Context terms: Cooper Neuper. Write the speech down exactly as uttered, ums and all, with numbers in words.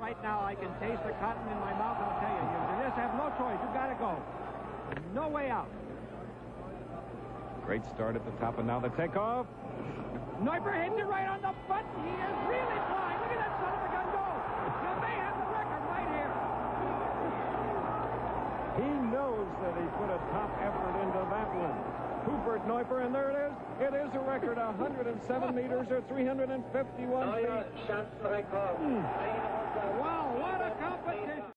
right now. I can taste the cotton in my mouth. I'll tell you, you just have no choice. You've got to go. No way out. Great start at the top, and now the takeoff. Neuper hitting it right on the button. He is really flying. Look at that son of a gun go. Now they have the record right here. He knows that he put a top effort into that one. Cooper Neuper, and there it is. It is a record, one hundred seven meters or three hundred fifty-one feet. Mm. Wow.